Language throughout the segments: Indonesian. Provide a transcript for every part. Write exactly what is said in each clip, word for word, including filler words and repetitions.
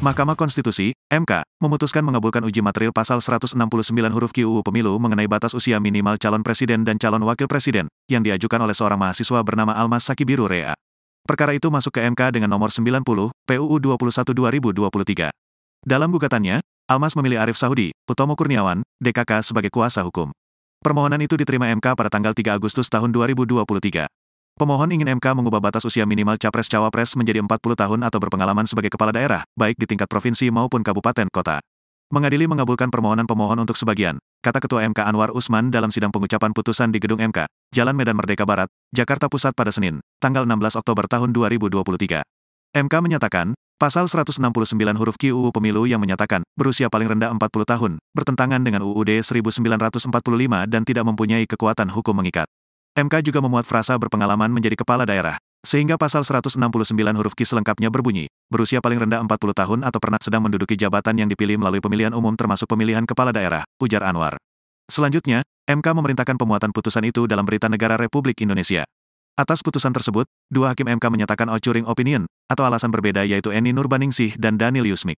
Mahkamah Konstitusi, M K, memutuskan mengabulkan uji materil pasal seratus enam puluh sembilan huruf Q U U Pemilu mengenai batas usia minimal calon presiden dan calon wakil presiden, yang diajukan oleh seorang mahasiswa bernama Almas Saki Biru Rea. Perkara itu masuk ke M K dengan nomor sembilan puluh, P U U dua puluh satu dua ribu dua puluh tiga. Dalam gugatannya, Almas memilih Arif Saudi, Utomo Kurniawan, D K K sebagai kuasa hukum. Permohonan itu diterima M K pada tanggal tiga Agustus tahun dua ribu dua puluh tiga. Pemohon ingin M K mengubah batas usia minimal Capres-Cawapres menjadi empat puluh tahun atau berpengalaman sebagai kepala daerah, baik di tingkat provinsi maupun kabupaten, kota. Mengadili mengabulkan permohonan pemohon untuk sebagian, kata Ketua M K Anwar Usman dalam sidang pengucapan putusan di Gedung M K, Jalan Medan Merdeka Barat, Jakarta Pusat pada Senin, tanggal enam belas Oktober tahun dua ribu dua puluh tiga. M K menyatakan, pasal seratus enam puluh sembilan huruf Q U U Pemilu yang menyatakan, berusia paling rendah empat puluh tahun, bertentangan dengan U U D seribu sembilan ratus empat puluh lima dan tidak mempunyai kekuatan hukum mengikat. M K juga memuat frasa berpengalaman menjadi kepala daerah, sehingga pasal seratus enam puluh sembilan huruf Q selengkapnya berbunyi, berusia paling rendah empat puluh tahun atau pernah sedang menduduki jabatan yang dipilih melalui pemilihan umum termasuk pemilihan kepala daerah, ujar Anwar. Selanjutnya, M K memerintahkan pemuatan putusan itu dalam Berita Negara Republik Indonesia. Atas putusan tersebut, dua hakim M K menyatakan outcurring opinion, atau alasan berbeda yaitu Eni Nurbaningsih dan Daniel Yusmik.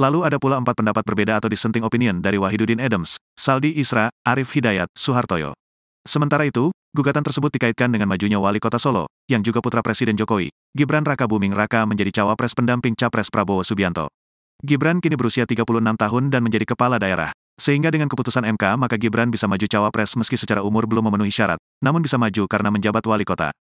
Lalu ada pula empat pendapat berbeda atau dissenting opinion dari Wahidudin Adams, Saldi Isra, Arif Hidayat, Soehartoyo. Sementara itu, gugatan tersebut dikaitkan dengan majunya Wali Kota Solo, yang juga putra Presiden Jokowi, Gibran Rakabuming Raka menjadi cawapres pendamping Capres Prabowo Subianto. Gibran kini berusia tiga puluh enam tahun dan menjadi kepala daerah, sehingga dengan keputusan M K maka Gibran bisa maju cawapres meski secara umur belum memenuhi syarat, namun bisa maju karena menjabat wali kota.